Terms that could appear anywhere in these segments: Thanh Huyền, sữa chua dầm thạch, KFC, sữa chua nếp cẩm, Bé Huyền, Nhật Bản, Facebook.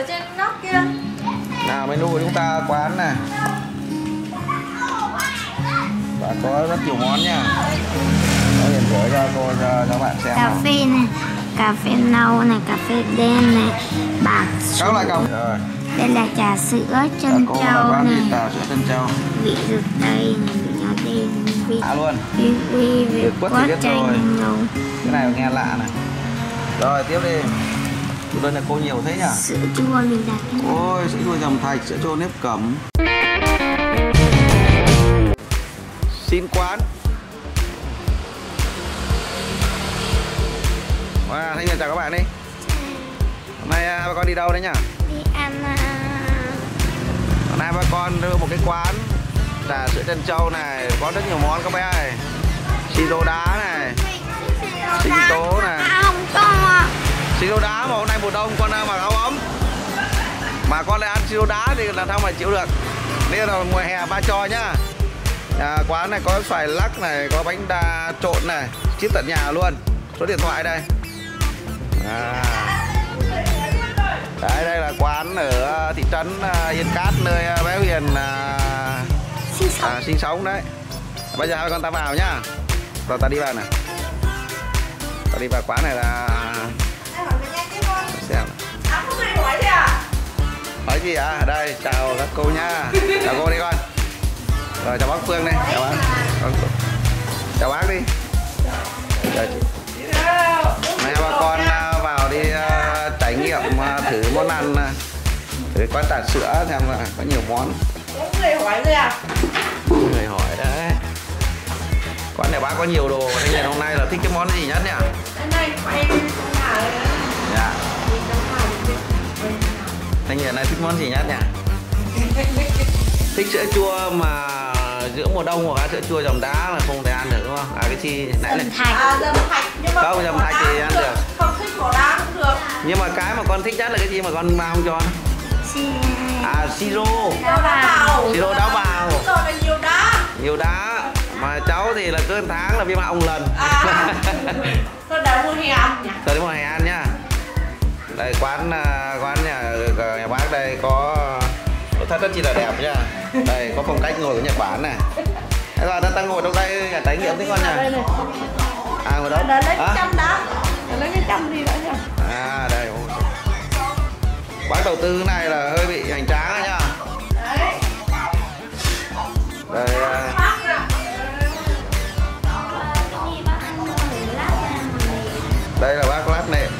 Ở trên nóc kia. Nào menu của chúng ta quán này. Và có rất nhiều món nha. Tôi liền gửi cho cô cho các bạn xem. Cà phê này, cà phê nâu này, cà phê đen này, bạc sữa. Các loại cà phê rồi. Đây là trà sữa trân châu này. Trà sữa trân châu. Vị dược tây, vị nhỏ đen, vị luôn. Vị quất chanh rồi. Cái này nghe lạ này. Rồi tiếp đi. Đây là cô nhiều thế nhỉ? Sữa chua mình đặt. Ôi, sữa chua dòng thạch, sữa chua nếp cẩm. Xin quán. Wow, Thanh Huyền chào các bạn đi. Hôm nay bà con đi đâu đấy nhỉ? Đi ăn. Hôm nay bà con đưa một cái quán trà sữa trân châu này, có rất nhiều món các bé ơi. Xì dầu đá này, xì tố này. Xì dầu đá mà hôm nay mùa đông con mặc áo ấm mà con lại ăn xì dầu đá thì làm sao mà chịu được. Đây là mùa hè ba cho nhá. Quán này có xoài lắc này, có bánh đa trộn này, ship tận nhà luôn. Số điện thoại đây. Đấy, đây là quán ở thị trấn Yên Cát, nơi bé Huyền sinh sống đấy. Bây giờ hai con ta vào nhá. Rồi ta đi vào này. Ta đi vào quán này là xem. Hỏi gì ạ? Hỏi gì ạ? Đây, chào các cô nha. Chào cô đi con. Rồi chào bác Phương đây, chào bác. Chào bác đi. Nay bà con vào đi trải nghiệm thử món ăn, thử quán trà sữa xem là có nhiều món. Có người hỏi gì à? Người hỏi đấy. Quán này bác có nhiều đồ. Thế này hôm nay là thích cái món gì nhất nhỉ? Hôm nay quay nhà rồi. Dạ. Anh Huyền này thích món gì nhất nhỉ? Thích sữa chua mà giữa mùa đông hoặc là sữa chua dòng đá là không thể ăn được đúng không? À cái chi nãy này. Dầm thạch nhưng mà không, dầm thạch thì ăn được. Không thích màu đá cũng được. Nhưng mà cái mà con thích nhất là cái gì mà con mà không cho? Siro. Đá bào. Siro đá bào. Rồi nhiều đá. Nhiều đá. Mà cháu thì là cứ tháng là viêm họng lần. Thôi để mùa hè ăn nhỉ. Thôi để mùa hè ăn nhá. Đây quán nhà bác đây có nội thất rất chi là đẹp nha. Đây có phong cách ngồi của Nhật Bản này. Bây giờ ta ngồi trong đây để trải nghiệm thế con nha. À ngồi đó. Để lấy cái châm đó. Để lấy cái châm đi đã nha. À đây. Quán đầu tư này là hơi bị hoành tráng đấy nha. Đấy. Đây. Đây là bác lát nệm.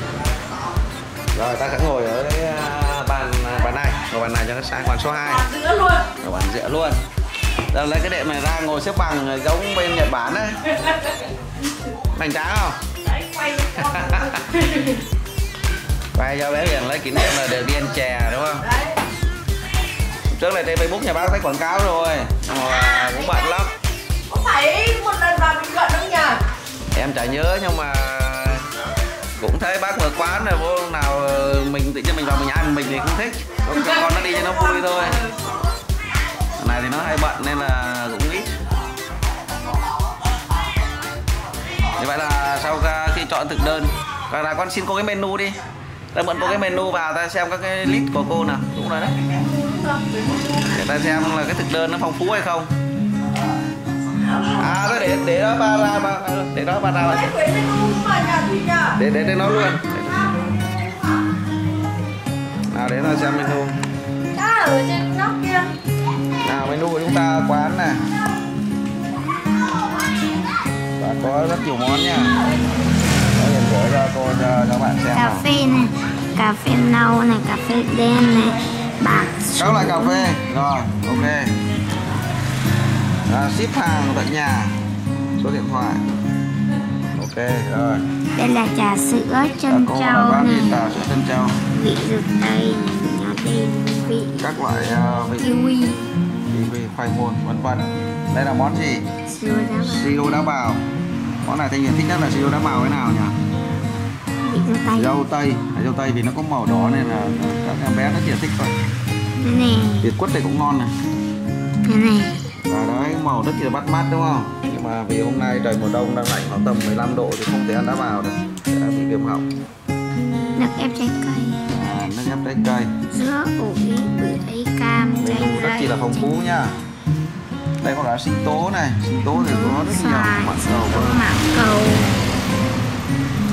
Rồi ta sẽ ngồi ở cái bàn này cho nó sang, bàn số 2. Bàn giữa luôn. Rồi lấy cái đệm này ra ngồi xếp bằng giống bên Nhật Bản đấy. Hoành tráng không? Đấy, quay quay cho bé Huyền lấy kỷ niệm là để viên chè đúng không? Đấy. Trước này trên Facebook nhà bác thấy quảng cáo rồi. Mà cũng bận lắm. Có phải một lần vào Bình Thuận không nhỉ? Em chả nhớ nhưng mà cũng thấy bác mở quán rồi vô nào mình tự nhiên mình vào mình ăn mình thì cũng thích. Cho con nó đi cho nó vui thôi. Cái này thì nó hay bận nên là cũng ít. Như vậy là sau khi chọn thực đơn là con xin cô cái menu đi. Ta mượn cô cái menu vào ta xem các cái list của cô nào. Đúng rồi đấy. Để ta xem là cái thực đơn nó phong phú hay không. À thôi để đó ba ra mà để đó ba ra mà. Để nó luôn. Nào để nó xem menu. Đó ở trên nóc kia. Nào menu của chúng ta quán này. Và có rất nhiều món nha. Để gửi cho cô cho các bạn xem. Cà phê này, cà phê nâu này, cà phê đen này, bạc. Các loại cà phê. Rồi, ok. Ship hàng tận nhà, số điện thoại. Ok rồi. Đây là trà sữa trân châu này, trà sữa trân châu, vị dược tây, nhỏ đen, vị các loại vị kiwi, khoai môn vân vân. Đây là món gì? Siro đá bào. Món này Thanh Huyền thích nhất là siro đá bào cái nào nhỉ? Vị dâu tây. Dâu tây vì nó có màu đỏ nên là các em bé rất là thích rồi. Cái này. Việt quất này cũng ngon này. Cái này. Và đấy màu rất là bắt mắt đúng không? Nhưng mà vì hôm nay trời mùa đông đang lạnh khoảng tầm 15 độ thì không thể ăn đá bào được, vì viêm họng. Nước ép trái cây. nó ghép trái cây. Dứa, ổi, bưởi, cam, chanh rất chi là phong phú nha. Đây còn là sinh tố này, sinh tố thì có rất nhiều, mãng cầu,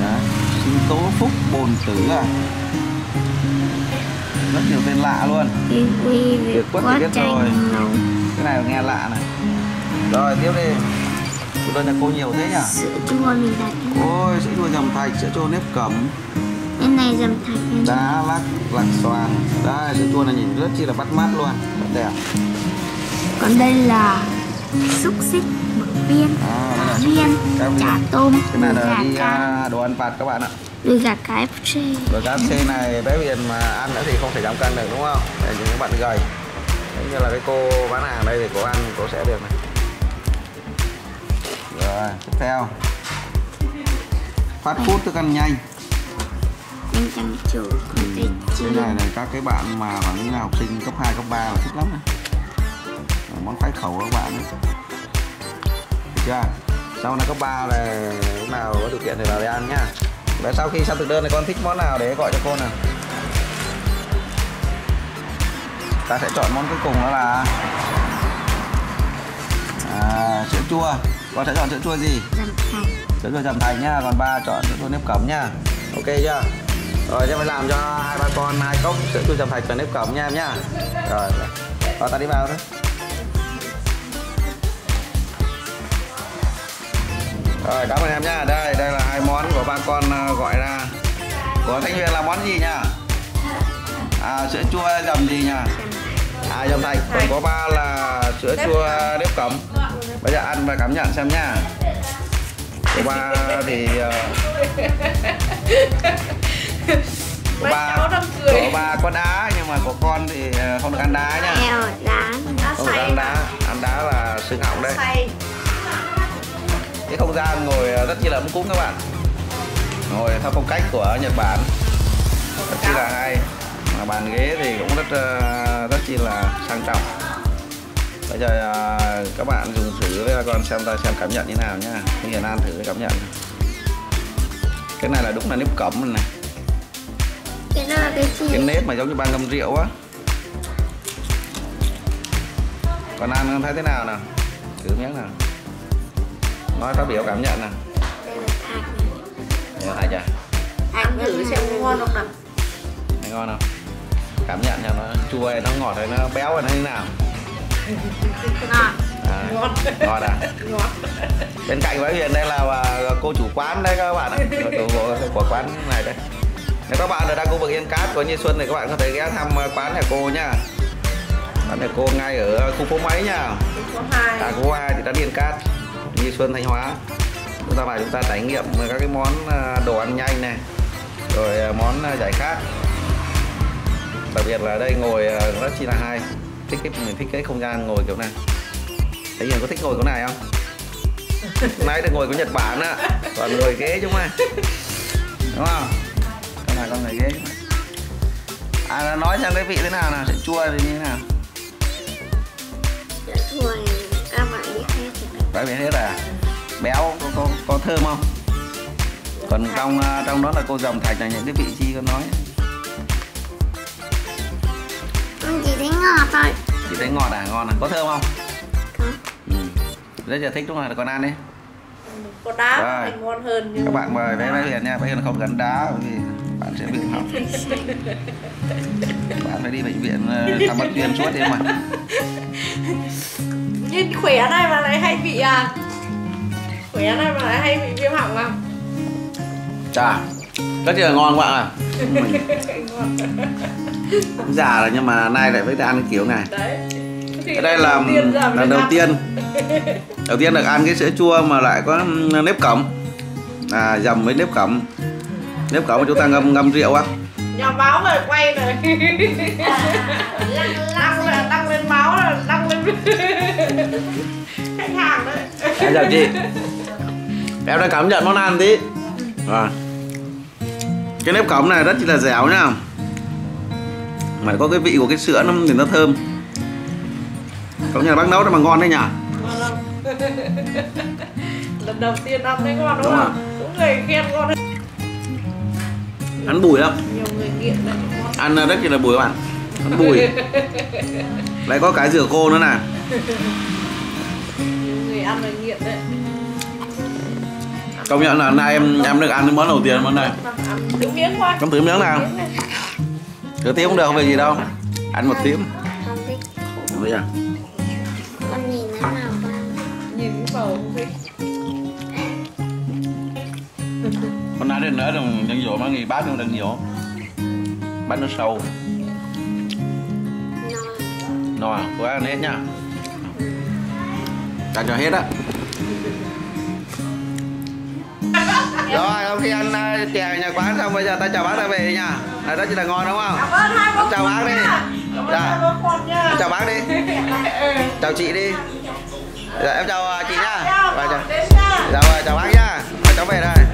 đấy, sinh tố phúc, bồn tử à, rất nhiều tên lạ luôn. Việt quất thì biết rồi, cái này nghe lạ này. Rồi tiếp đi. Đây là cô nhiều thế nhỉ? Sữa chua mình đặt. Ôi, sữa chua dầm thạch, sữa chua nếp cẩm. Cái này dầm thạch. Đá lắc, lạc xoàng. Đây, sữa chua này nhìn rất chi là bắt mắt luôn, rất đẹp. Còn đây là xúc xích, mực viên, cá viên, chả tôm. Cái này là đi đồ ăn vặt các bạn ạ. Đùi gà KFC. Đùi gà KFC này bé Huyền mà ăn nữa thì không thể giảm cân được đúng không? Để những bạn gầy. Như là cái cô bán hàng đây thì cô ăn cô sẽ được này. Rồi, tiếp theo phát food thức ăn nhanh. Bánh tráng trộn, cái này này các cái bạn mà khoảng như là học sinh cấp 2, cấp 3 là thích lắm này. Món khoái khẩu của các bạn ấy. Được chưa? Sau này cấp 3 này lúc nào có điều kiện thì vào đây ăn nhá. Và sau khi xong thực đơn này con thích món nào để gọi cho cô nào. Ta sẽ chọn món cuối cùng đó là sữa chua. Con sẽ chọn sữa chua gì? Sữa chua dầm thành nha, còn ba chọn sữa chua nếp cẩm nha. Ok chưa? Rồi em phải làm cho hai ba con 2 cốc sữa chua dầm thành và nếp cẩm nha em nhá. Rồi. Rồi ta đi vào thôi. Rồi cảm ơn em nha. Đây là hai món của ba con gọi ra. Của Thanh Huyền là món gì nha? Sữa chua dầm gì nha? Dầm thành. Còn có ba là sữa chua nếp cẩm. Bây giờ ăn và cảm nhận xem nha. Của ba thì của ba có đá nhưng mà của con thì không được ăn đá nha. Không được ăn đá là xương họng đấy. Cái không gian ngồi rất là ấm cúng các bạn. Ngồi theo phong cách của Nhật Bản. Rất chi là hay. Mà bàn ghế thì cũng rất chi là sang trọng. Bây giờ các bạn dùng thử với con xem cảm nhận như nào nhá. Bây giờ ăn thử cảm nhận. Cái này là đúng là nếp cẩm này. Cái nếp mà giống như ban ngâm rượu á. Còn ăn thấy thế nào nào? Thử miếng nào. Nói phát biểu cảm nhận nào. Ngon hả chà? Ăn thử xem ngon không nào. Ngon không? Cảm nhận cho nó chua hay nó ngọt hay nó béo hay nó như nào? Ngon. Ngon. Ngon à? Ngon. Bên cạnh bé Huyền đây là cô chủ quán đấy các bạn ạ. Của quán này đấy. Nếu các bạn đang khu vực Yên Cát của Nhi Xuân thì các bạn có thể ghé thăm quán nhà cô nhá. Quán nhà cô ngay ở khu phố mấy nhá? Khu phố 2. À khu phố 2 thì đã Yên Cát. Nhi Xuân Thanh Hóa. Chúng ta vào chúng ta trải nghiệm các cái món đồ ăn nhanh này, rồi món giải khát. Đặc biệt là đây ngồi rất chi là hay. Mình thích cái không gian ngồi kiểu này. Thấy Huyền có thích ngồi kiểu này không? Nay được ngồi của Nhật Bản á, còn ngồi ghế chúng mày, đúng không? Con này con ngồi ghế. Nói xem cái vị thế nào nào, sẽ chua thì như thế nào? Chua các bạn biết hết rồi. Các biết hết à? Béo có thơm không? Còn trong đó là cô dầm thạch là những cái vị chi con nói. Chỉ thấy ngọt thôi. Chỉ thấy ngọt à, ngon à, có thơm không? Có. Bây giờ thích đúng rồi, còn ăn đi. Có đá thì ngon hơn. Nhưng các bạn mời bé Huyền nha, bé Huyền không gắn đá bởi vì bạn sẽ bị hỏng. Bạn phải đi bệnh viện thăm bác Huyền suốt đi mà. Nhìn khỏe này mà lại hay bị khỏe này mà lại hay bị viêm họng không? Chà, rất là ngon các bạn ạ. Già rồi nhưng mà nay lại phải ăn kiểu này. Đấy. Cái đây là lần đầu tiên được ăn cái sữa chua mà lại có nếp cẩm, dầm với nếp cẩm. Nếp cẩm mà chúng ta ngâm rượu á. Nhà máu rồi quay rồi. Đăng lên máu rồi, đăng lên khách hàng đấy. Em chào chị. Em đã cảm nhận món ăn tí. Rồi. Cái nếp cẩm này rất là dẻo nhá. Mà có cái vị của cái sữa nó thì nó thơm. Có nhà bác nấu nó mà ngon đấy nhỉ. Ngon lắm. Lần đầu tiên ăn thấy ngon đúng không? Đúng người khen ngon đấy. Ăn bùi lắm. Nhiều người nghiện đấy. Ăn rất là bùi các bạn, bùi. Lại có cái rửa khô nữa nè. Người ăn là nghiện đấy. Công nhận là nay em được ăn cái món đầu tiên món này. Thử miếng thôi. Không thử miếng nào. Thử tí cũng được, không về gì đâu. Ăn một tím. Không biết à? Con nhìn nó nào ba? Nhìn cái bầu không thích. Con nói đến nữa đồng đang dỗ mà nghỉ bát không đang dỗ. Bát nó sâu. No à, cô ăn hết nhá. Ăn cho hết á. Rồi, hôm khi ăn chè nhà quán xong bây giờ ta chào bác ra về nha. Đấy, đó chỉ là ngon đúng không? Chào bác đi. Dạ. Chào bác đi. Chào chị đi. Dạ, em chào chị nha. Rồi, chào bác nha. Cháu về đây.